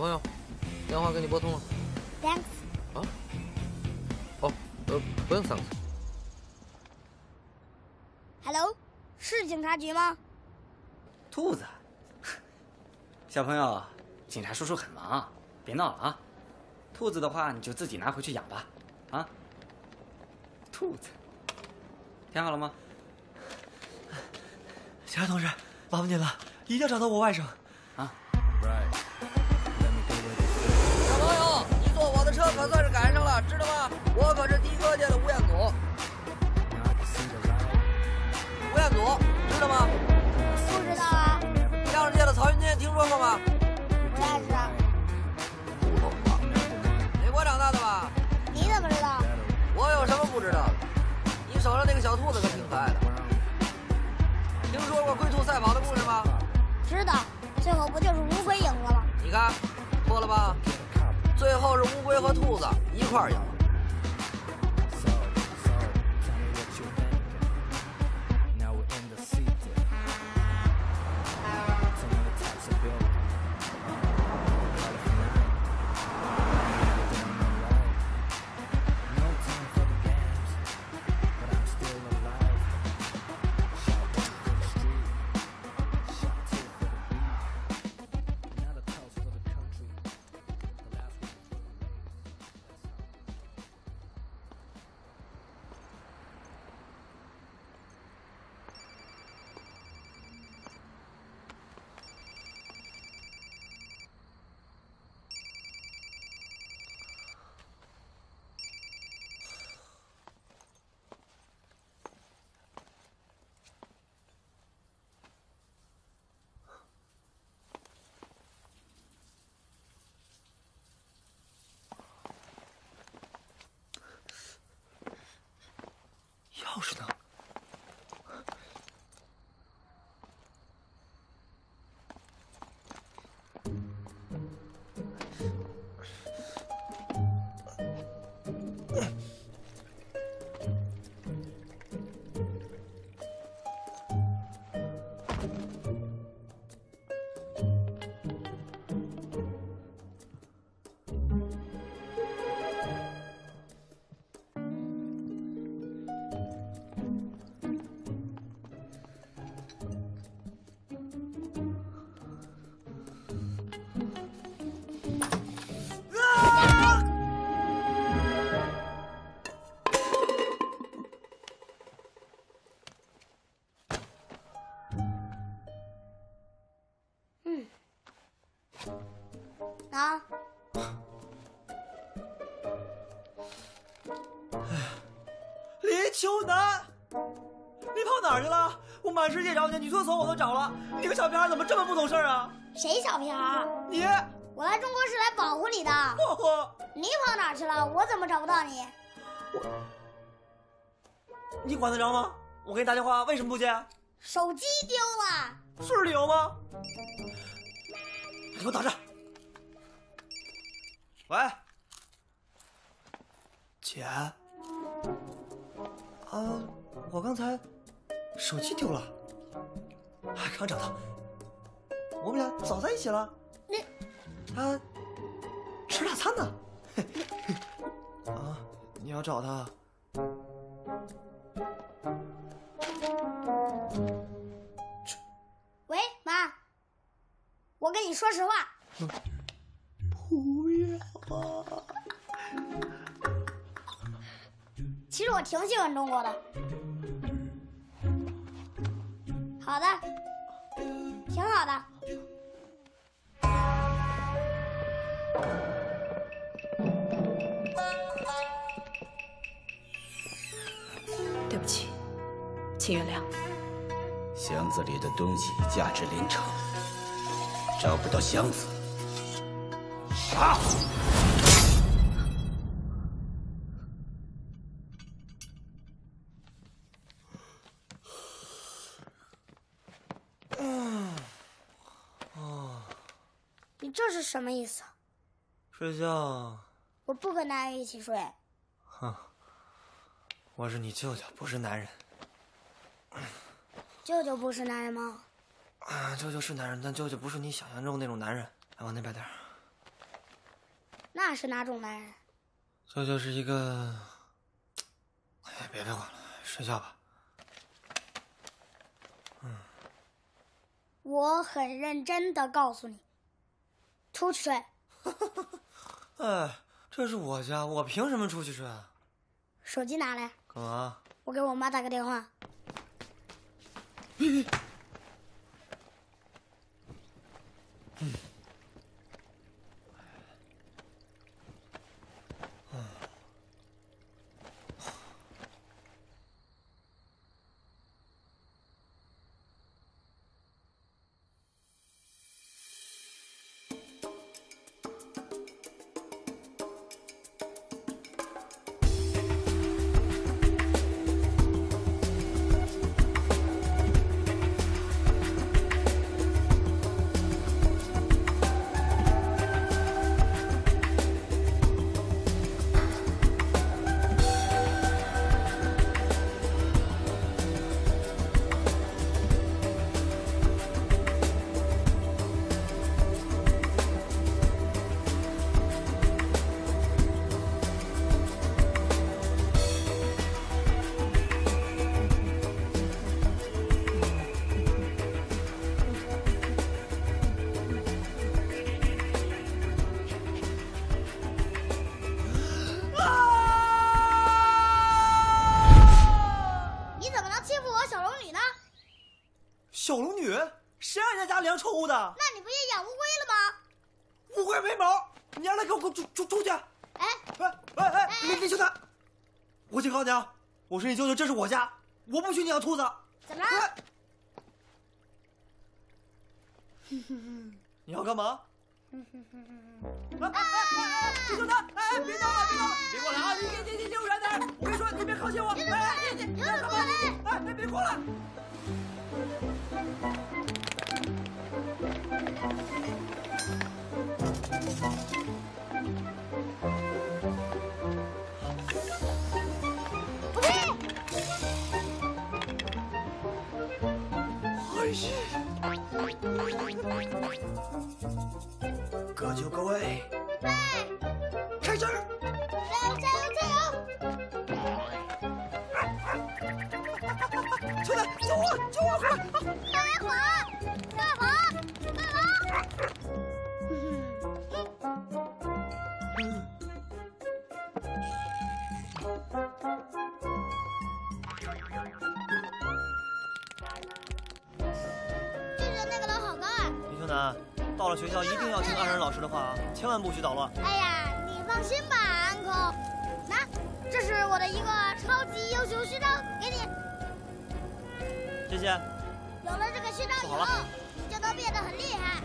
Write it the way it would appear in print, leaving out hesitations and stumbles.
朋友，电话给你拨通了。Thanks。啊？哦，不用 thanks。Hello， 是警察局吗？兔子，小朋友，警察叔叔很忙，别闹了啊。兔子的话，你就自己拿回去养吧，啊。兔子，听好了吗？ 警察同志，麻烦您了，一定要找到我外甥，啊！小朋友，你坐我的车可算是赶上了，知道吗？我可是的哥界的吴彦祖。吴彦祖，知道吗？不知道啊。相声界的曹云金，听说过吗？不认识啊。美国长大的吧？你怎么知道？我有什么不知道的？你手上那个小兔子可挺可爱的。 听说过龟兔赛跑的故事吗？知道，最后不就是乌龟赢了吗？你看，错了吧？最后是乌龟和兔子一块儿赢了。钥匙呢？啊！林秋南，你跑哪儿去了？我满世界找你，女厕所我都找了。你个小屁孩怎么这么不懂事啊？谁小屁孩？你！我来中国是来保护你的。你跑哪儿去了？我怎么找不到你？我，你管得着吗？我给你打电话，为什么不接？手机丢了。是理由吗？你给我打这儿。 喂，姐，啊，我刚才手机丢了，还刚找到，我们俩早在一起了，你，啊，吃大餐呢，啊，你要找他，喂，妈，我跟你说实话。嗯 不要啊！其实我挺喜欢中国的。好的，挺好的。对不起，请原谅。箱子里的东西价值连城，找不到箱子。 啊！你这是什么意思？睡觉。我不跟男人一起睡。哼，我是你舅舅，不是男人。舅舅不是男人吗？啊，舅舅是男人，但舅舅不是你想象中那种男人。来，往那边点。那是哪种男人？这就是一个……哎，别废话了，睡觉吧。嗯，我很认真的告诉你，出去睡。哎，这是我家，我凭什么出去睡啊？手机拿来。干嘛？我给我妈打个电话。咦。 小龙女，谁让人家家粮臭的？那你不也养乌龟了吗？乌龟没毛，你让它给我出去！哎，你去他！我警告你啊，我是你舅舅，这是我家，我不许你养兔子！怎么了？你要干嘛？哎，你舅舅，哎，别闹了，别闹了，别过来啊！你离我远点！我跟你说，你别靠近我！哎，你干嘛？哎，别过来！ 各就各位，开始！加油！兄弟，救我！快跑！到了学校一定要听安然老师的话啊，千万不许捣乱。哎呀，你放心吧，安空。拿，这是我的一个超级优秀勋章，给你。谢谢。有了这个勋章以后，你就能变得很厉害。